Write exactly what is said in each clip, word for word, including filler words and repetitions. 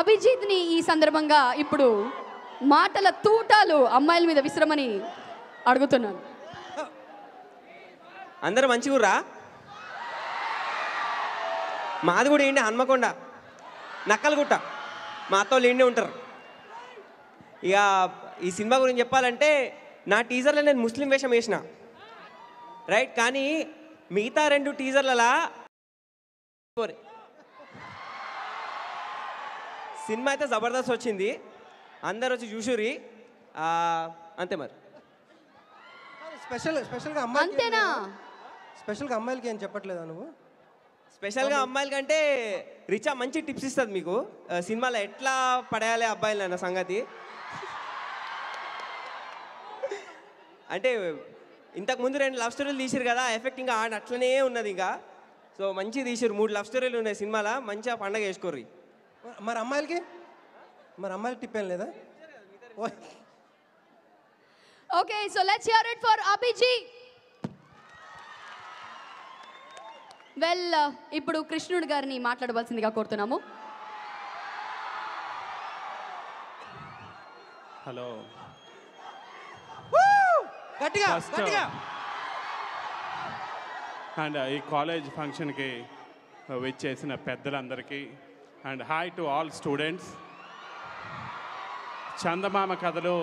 అభిజిత్ ని ఈ సందర్భంగా ఇప్పుడు మాటల తూటాలు అమ్మాయిల మీద విశ్రమని అడుగుతున్నాను. అందరూ మంచిగురా? మాది కూడా ఏంటి హన్మకొండ నక్కలగుట్ట, మా అత్తోళ్ళు ఏంటి ఉంటారు. ఇక ఈ సినిమా గురించి చెప్పాలంటే నా టీజర్లో నేను ముస్లిం వేషం వేసిన రైట్, కానీ మిగతా రెండు టీజర్లలా సినిమా అయితే జబర్దస్త్ వచ్చింది, అందరు వచ్చి చూసిరి అంతే. మరి స్పెషల్ స్పెషల్గా అమ్మాయినా స్పెషల్గా అమ్మాయిలకి ఏం చెప్పట్లేదా నువ్వు? స్పెషల్గా అమ్మాయిలకంటే రిచా మంచి టిప్స్ ఇస్తుంది మీకు, సినిమాలో ఎట్లా పడేయాలి అబ్బాయిలు అన్న సంగతి. అంటే ఇంతకుముందు రెండు లవ్ స్టోరీలు తీసిరు కదా, ఎఫెక్ట్ ఇంకా ఆడ అట్లనే ఉన్నది ఇంకా, సో మంచి తీసిరు. మూడు లవ్ స్టోరీలు ఉన్నాయి సినిమాలో, మంచిగా పండగ వేసుకోర్రి. మరి అమ్మాయిలకి మరి అమ్మాయిలకి టిప్ ఏం లేదా? Okay, so let's hear it for Abhijeet. Well, ఇప్పుడు కృష్ణుడు గారిని మాట్లాడవలసిందిగా కోరుతున్నాము. హలో, గట్టిగా గట్టిగా. అండ్ ఈ కాలేజ్ ఫంక్షన్కి విచ్చేసిన పెద్దలందరికీ and hi to all students. Chandamama కథలు,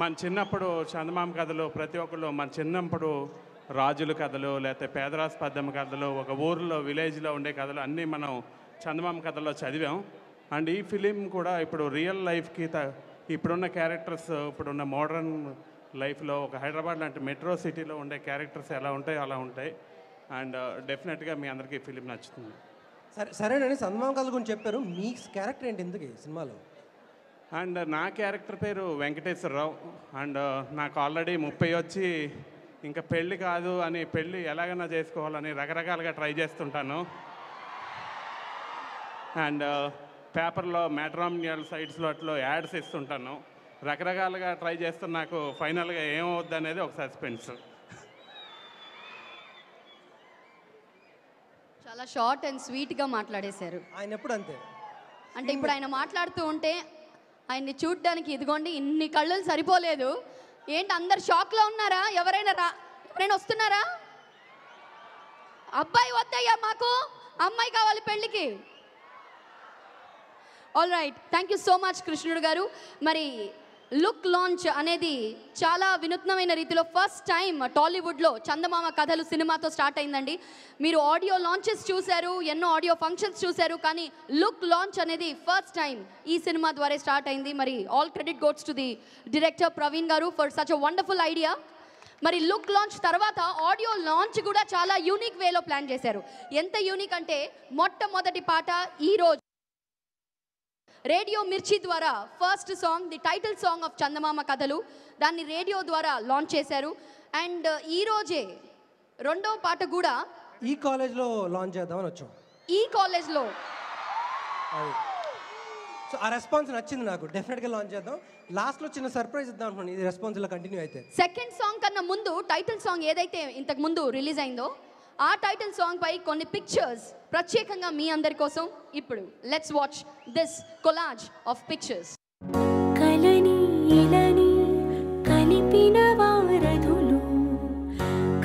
మన చిన్నప్పుడు చందమామ కథలు ప్రతి ఒక్కళ్ళు, మన చిన్నప్పుడు రాజుల కథలు లేకపోతే పేదరాస్పద్యం కథలు, ఒక ఊరిలో విలేజ్లో ఉండే కథలు అన్నీ మనం చందమామ కథల్లో చదివాం. అండ్ ఈ ఫిలిం కూడా ఇప్పుడు రియల్ లైఫ్కి త ఇప్పుడున్న క్యారెక్టర్స్, ఇప్పుడున్న మోడర్న్ లైఫ్లో ఒక హైదరాబాద్ లాంటి మెట్రో సిటీలో ఉండే క్యారెక్టర్స్ ఎలా ఉంటాయో అలా ఉంటాయి. అండ్ డెఫినెట్గా మీ అందరికీ ఈ ఫిలిం నచ్చుతుంది. సరే సరేనండి, చందమామ కథల గురించి చెప్పారు, మీ క్యారెక్టర్ ఏంటి ఎందుకు సినిమాలో? అండ్ నా క్యారెక్టర్ పేరు వెంకటేశ్వరరావు. అండ్ నాకు ఆల్రెడీ ముప్పై వచ్చి ఇంకా పెళ్ళి కాదు అని, పెళ్ళి ఎలాగైనా చేసుకోవాలని రకరకాలుగా ట్రై చేస్తుంటాను. అండ్ పేపర్లో మ్యాట్రిమోనియల్ సైట్స్లో అట్లా యాడ్స్ ఇస్తుంటాను, రకరకాలుగా ట్రై చేస్తున్న నాకు ఫైనల్గా ఏమవుద్ది అనేది ఒక సస్పెన్స్. చాలా షార్ట్ అండ్ స్వీట్గా మాట్లాడేశారు ఆయన. ఎప్పుడు అంతే అంటే, ఇప్పుడు ఆయన మాట్లాడుతూ ఉంటే ఆయన్ని చూడ్డానికి ఇదిగోండి ఇన్ని కళ్ళు సరిపోలేదు. ఏంటి అందరు షాక్లో ఉన్నారా? ఎవరైనా రా ఎవరైనా వస్తున్నారా? అబ్బాయి వద్దయ్యా మాకు, అమ్మాయి కావాలి పెళ్ళికి. All right, thank you so much Krishnudu గారు. మరి లుక్ లాంచ్ అనేది చాలా వినూత్నమైన రీతిలో ఫస్ట్ టైం టాలీవుడ్లో చందమామ కథలు సినిమాతో స్టార్ట్ అయిందండి. మీరు ఆడియో లాంచెస్ చూశారు, ఎన్నో ఆడియో ఫంక్షన్స్ చూశారు, కానీ లుక్ లాంచ్ అనేది ఫస్ట్ టైం ఈ సినిమా ద్వారా స్టార్ట్ అయింది. మరి all credit goes to the director Praveen garu for such a wonderful idea. మరి లుక్ లాంచ్ తర్వాత ఆడియో లాంచ్ కూడా చాలా యూనిక్ వేలో ప్లాన్ చేశారు. ఎంత యూనిక్ అంటే మొట్టమొదటి పాట ఈరోజు రేడియో మిర్చి ద్వారా first song, the title song of Chandamama Kathalu, దాన్ని రేడియో ద్వారా లాంచ్ చేశారు. అండ్ ఈరోజే రెండో పాట కూడా ఈ కాలేజ్లో లాంచ్ చేద్దామని వచ్చాం, ఈ కాలేజ్లో. సో ఆ రెస్పాన్స్ నచ్చింది నాకు, డెఫినెట్గా లాంచ్ చేద్దాం. లాస్ట్లో చిన్న సర్ప్రైజ్ ఇద్దాం అనుకోండి, ఇది రెస్పాన్స్ ఇలా కంటిన్యూ అయితే. సెకండ్ సాంగ్ కన్నా ముందు టైటిల్ సాంగ్ ఏదైతే ఇంతకు ముందు రిలీజ్ అయిందో ఆ టైటిల్ సాంగ్ పై కొన్ని పిక్చర్స్ ప్రత్యేకంగా మీ అందరి కోసం ఇప్పుడు let's watch this collage of pictures. కలని ఇలని కలిపిన వారధులు,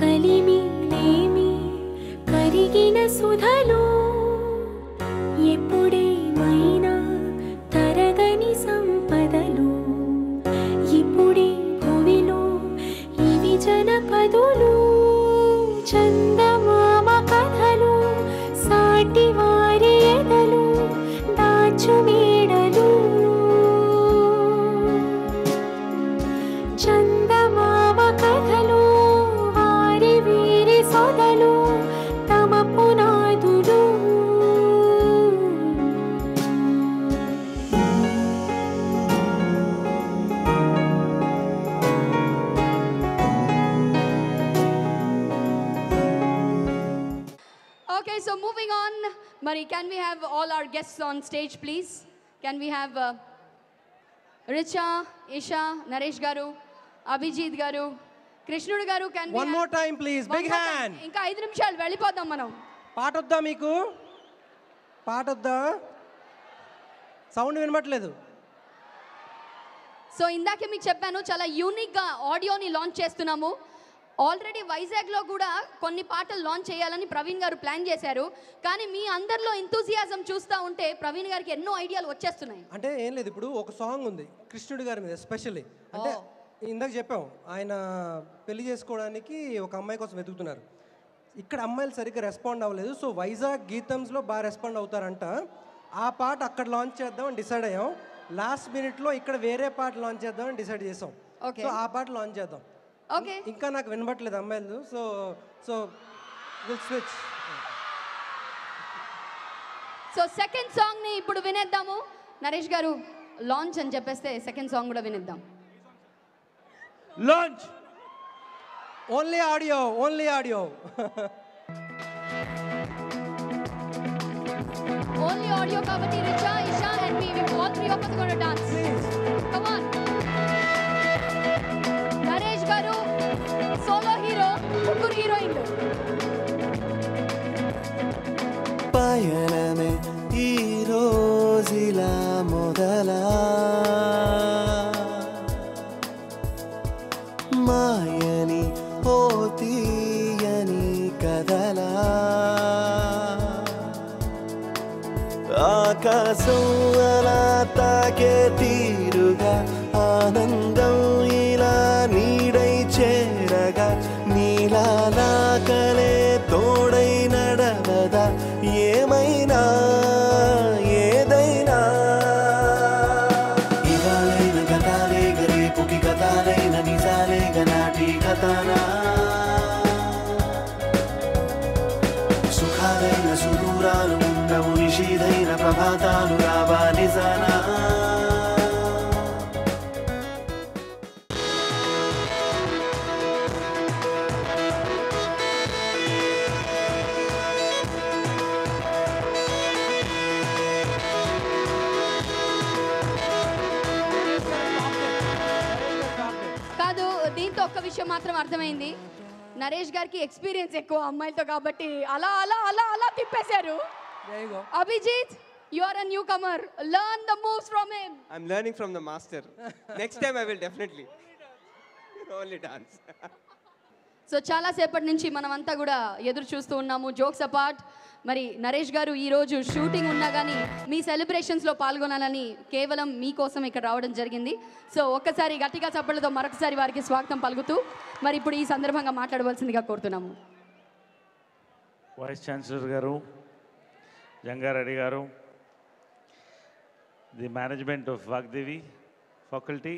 కలిమి లేమి కరిగిన సుధలు, ఎప్పుడేమైనా తరగని సంపదలు, ఇప్పుడే భూమిలో ఇవి జనపదులు. చందమామ కథలు సాటి వారి ఎదలు దాచు మేడలు, చందమామ కథలు వారి వీరి సోదలు తమ పునాదులు. Okay, so moving on, Mari, can we have all our guests on stage, please? Can we have uh, Richa, Isha, Naresh Garu, Abhijeet Garu, Krishnudu Garu? Can we one have more time, please? Big hand. Inka five nimishalu vellipotham manam. Paatodda meeku. Paatodda. Sound వినబడలేదు. So ఇందాకే మీకు చెప్పాను చాలా యూనిక్గా ఆడియోని launch చేస్తున్నాము. Already వైజాగ్లో కూడా కొన్ని పాటలు లాంచ్ చేయాలని ప్రవీణ్ గారు ప్లాన్ చేశారు. కానీ మీ అందరిలో ఎంతూజియాజం చూస్తూ ఉంటే ప్రవీణ్ గారికి ఎన్నో ఐడియాలు వచ్చేస్తున్నాయి. అంటే ఏం లేదు, ఇప్పుడు ఒక సాంగ్ ఉంది కృష్ణుడు గారి మీద ఎస్పెషల్లీ. అంటే ఇందాక చెప్పాము ఆయన పెళ్లి చేసుకోవడానికి ఒక అమ్మాయి కోసం వెతుకుతున్నారు. ఇక్కడ అమ్మాయిలు సరిగ్గా రెస్పాండ్ అవ్వలేదు. సో వైజాగ్ గీతంస్లో బాగా రెస్పాండ్ అవుతారంట. ఆ పాట అక్కడ లాంచ్ చేద్దామని డిసైడ్ అయ్యాం. లాస్ట్ మినిట్లో ఇక్కడ వేరే పాట లాంచ్ చేద్దామని డిసైడ్ చేసాం. సో ఆ పాట లాంచ్ చేద్దాం. ఓకే, ఇంకా నాకు వినబట్టలేదు అమ్మాయిలు. So so will switch. So second సాంగ్ని ఇప్పుడు వినేద్దాము. నరేష్ గారు లాంచ్ అని చెప్పేస్తే సెకండ్ సాంగ్ కూడా వినేద్దాం. Launch only audio, only audio, only audio కాబట్టి Richa, Isha and me, we all three of us going to dance. Come on. Naresh garu solo hero, ముగ్గురు హీరోయిన్లు. పయనమే ఈ రోజులా మొదలా మాయని పోతీయని కదలా ఆకాశం అలా తాకే తీరుగా ఆనందం ఇలా నీడై చేరగా నీలాలా కలే తోడై నడవదా ఏమైనా ఏదైనా ఇవాళైన గతాలే గరేపుకి గతాలైన నిజాలే గనాటి గతానా సుఖాలైన సుదూరాలు ఉండవు నిషీదైన ప్రభాతాలు రావా నిజానా. ఒక్క విషయం మాత్రం అర్థమైంది, నరేష్ గారికి ఎక్స్పీరియన్స్ ఎక్కువ అమ్మాయిలతో కాబట్టి అలా అలా అలా అలా తిప్పేశారు. Abhijit, you are a newcomer, learn the moves from him. I am learning from the master. Next time I will definitely only dance. So చాలా సేపటి నుంచి మనమంతా కూడా ఎదురు చూస్తూ ఉన్నాము. జోక్స్ అపార్ట్, మరి నరేష్ గారు ఈరోజు షూటింగ్ ఉన్నా కానీ మీ సెలబ్రేషన్స్లో పాల్గొనాలని కేవలం మీకోసం ఇక్కడ రావడం జరిగింది. సో ఒక్కసారి గట్టిగా చప్పట్లతో మరొకసారి వారికి స్వాగతం పలుకుతూ మరి ఇప్పుడు ఈ సందర్భంగా మాట్లాడవలసిందిగా కోరుతున్నాము. Vice chancellor garu, Jangareddy garu, the management of Vagdevi faculty,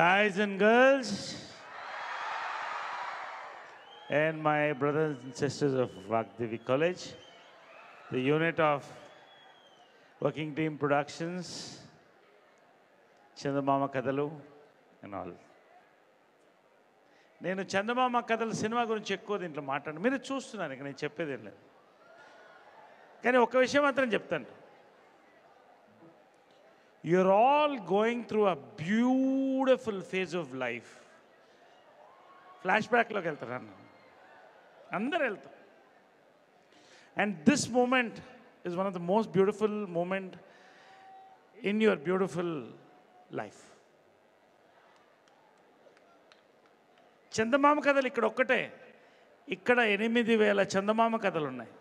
guys and girls, and my brothers and sisters of Vaagdevi College, the unit of Working Team Productions, Chandamama Kathalu and all. నేను చందమామ కథలు సినిమా గురించి ఎక్కువ దీంట్లో మాట్లాడు, మీరు చూస్తున్నారు, ఇక నేను చెప్పేదేం లేదు. కానీ ఒక విషయం మాత్రం చెప్తాను, you're all going through a beautiful phase of life. Flash బ్యాక్లోకి వెళ్తాను, అందరు వెళ్తాం. And this moment is one of the most beautiful moment in your beautiful life. Chandamama Kathalu ఇక్కడ ఒక్కటే, ఇక్కడ ఎనిమిది వేల చందమామ కథలు ఉన్నాయి.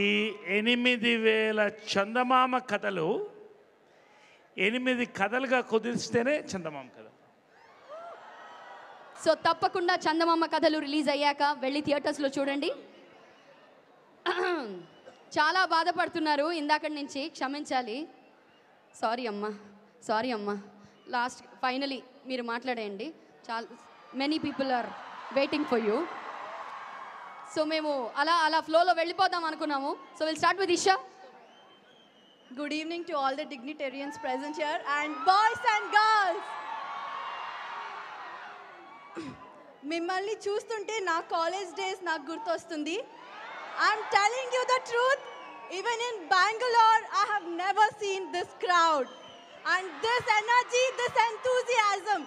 ఈ ఎనిమిది వేల చందమామ కథలు ఎనిమిది కథలుగా కుదిరిస్తేనే చందమామ కథ. సో తప్పకుండా చందమామ కథలు రిలీజ్ అయ్యాక వెళ్ళి థియేటర్స్లో చూడండి. చాలా బాధపడుతున్నారు ఇందాకటి నుంచి, క్షమించాలి. సారీ అమ్మా, సారీ అమ్మా. లాస్ట్ ఫైనలీ మీరు మాట్లాడేయండి. చాలా many people are waiting for you. So మేము అలా అలా ఫ్లోలో వెళ్ళిపోదాం అనుకున్నాము. So will start with Isha. Good evening to all the dignitarians present here and boys and girls. మిమ్మల్ని చూస్తుంటే నా కాలేజ్ డేస్ నాకు గుర్తొస్తుంది. I'm telling you the truth, even in Bangalore I have never seen this crowd and this energy, this enthusiasm.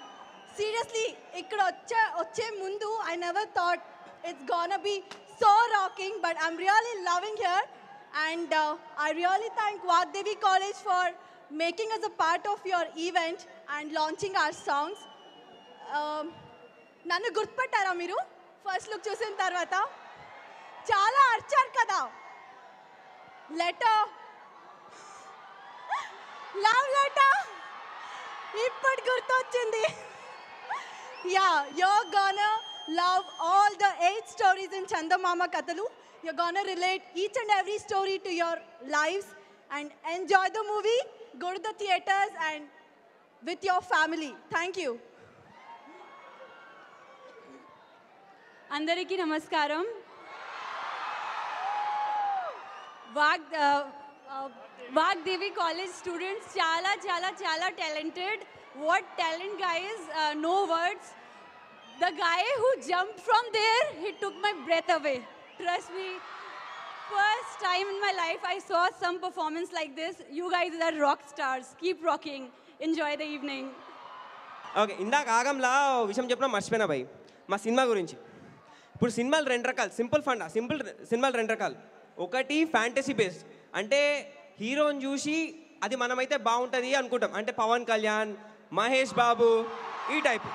Seriously, ikkada vache vache mundu I never thought it's gonna be so rocking, but I'm really loving here. And uh, I really thank Vaagdevi College for making us a part of your event and launching our songs. Nannu gurtupattara meeru first look chusin tarvata chala archar kada. Letter, love letter, ippudu gurtochindi. Yeah, you're gonna love all the eight stories in Chandamama Kathalu. You're gonna relate each and every story to your lives and enjoy the movie, go to the theaters and with your family. Thank you. Andariki namaskaram. Vaagdevi College students, chala, chala, chala talented. What talent, guys, uh, no words. The guy who jumped from there, he took my breath away. Trust me, first time in my life I saw some performance like this. You guys are rock stars. Keep rocking. Enjoy the evening. Okay, inda kaagamla visham chepna marchipena bhai. Ma cinema gurinchi. Ippudu cinemalu rendu rakalu, simple funda, simple cinemalu rendu rakalu. Okati fantasy based. Ante hero ni chusi adi manamaithe baaguntadi anukuntam. Ante Pawan Kalyan, Mahesh Babu ee type.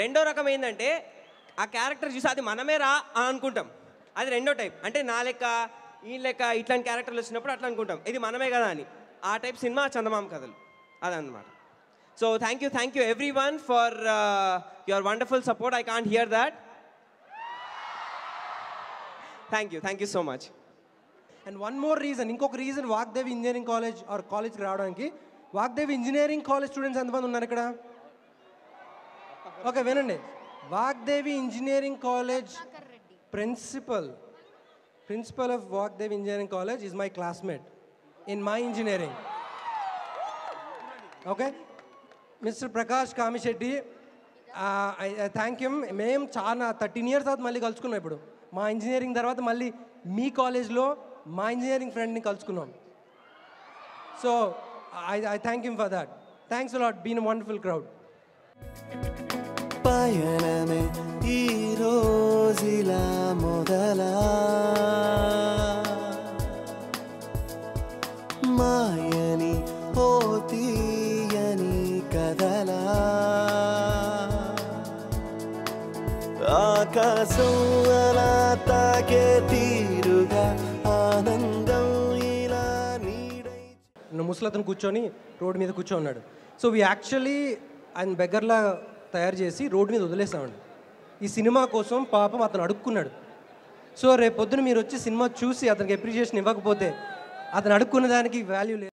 Rendo rakam endante ఆ character చూసి అది మనమే రా అని అనుకుంటాం. అది రెండో type. అంటే నా లెక్క ఈ లెక్క ఇట్లాంటి క్యారెక్టర్లు వచ్చినప్పుడు అట్లా అనుకుంటాం ఇది మనమే కదా అని. ఆ టైప్ సినిమా చందమామ కథలు అదనమాట. So thank you thank you everyone for your wonderful support. I can't hear that. Thank you thank you so much. And one more reason, ఇంకొక రీజన్ వాగ్దేవి ఇంజనీరింగ్ కాలేజ్ ఆర్ కాలేజ్కి రావడానికి. వాగ్దేవి ఇంజనీరింగ్ కాలేజ్ స్టూడెంట్స్ ఎంతమంది ఉన్నారు ఇక్కడ? Okay వినండి, Vaagdevi Engineering College principal, principal of Vaagdevi Engineering College is my classmate in my engineering. Okay, Mister Prakash Kamishetty, uh, I, I thank him. Mem chana thirteen years aad malli kalusukunna ippudu. Ma engineering tarvata malli me college lo ma engineering friend ni kalusukunnam. So I, I thank him for that. Thanks a lot. Been a wonderful crowd. పయనమే ఈ రోజులా మొదలా మాయని ఓ తీయని కదలా ఆకాశం అలా తాకే తీరుగా ఆనందం ఇలా నీడై ముసలతను కూర్చొని రోడ్డు మీద కూర్చో ఉన్నాడు. సో వీ యాక్చువల్లీ ఆయన బెగర్లా తయారు చేసి రోడ్డు మీద వదిలేసామండి. ఈ సినిమా కోసం పాపం అతను అడుక్కున్నాడు. సో రేపొద్దున మీరు వచ్చి సినిమా చూసి అతనికి అప్రిషియేషన్ ఇవ్వకపోతే అతను అడుక్కున్న దానికి వాల్యూ లేదు.